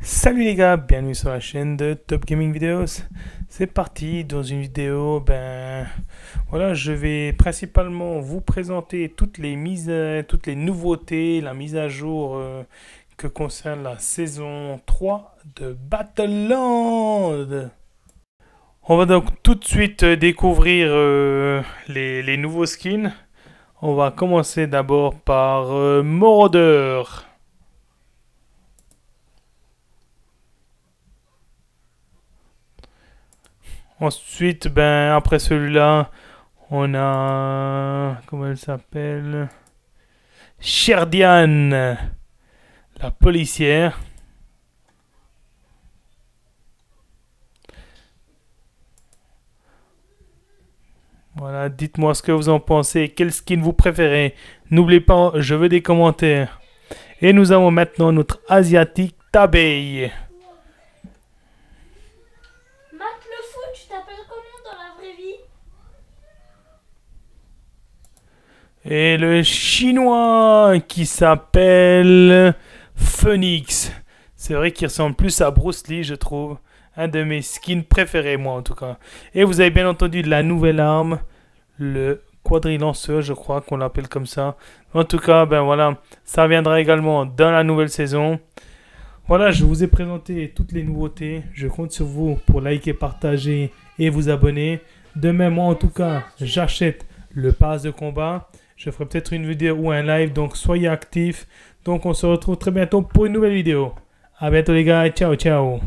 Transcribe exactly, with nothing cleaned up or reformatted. Salut les gars, bienvenue sur la chaîne de Top Gaming Videos. C'est parti dans une vidéo, ben voilà, je vais principalement vous présenter toutes les mises, toutes les nouveautés, la mise à jour euh, que concerne la saison trois de Battlelands. On va donc tout de suite découvrir euh, les, les nouveaux skins. On va commencer d'abord par euh, Morodeur. Ensuite, ben après celui-là, on a comment elle s'appelle, Sheridan, la policière. Voilà, dites-moi ce que vous en pensez, quel skin vous préférez. N'oubliez pas, je veux des commentaires. Et nous avons maintenant notre asiatique Tabey. Et le chinois qui s'appelle Phoenix. C'est vrai qu'il ressemble plus à Bruce Lee, je trouve. Un de mes skins préférés, moi en tout cas. Et vous avez bien entendu la nouvelle arme, le quadrilanceur, je crois qu'on l'appelle comme ça. En tout cas, ben voilà, ça viendra également dans la nouvelle saison. Voilà, je vous ai présenté toutes les nouveautés. Je compte sur vous pour liker, partager et vous abonner. De même, moi en tout cas, j'achète le pass de combat. Je ferai peut-être une vidéo ou un live, donc soyez actifs. Donc on se retrouve très bientôt pour une nouvelle vidéo. À bientôt les gars, ciao ciao.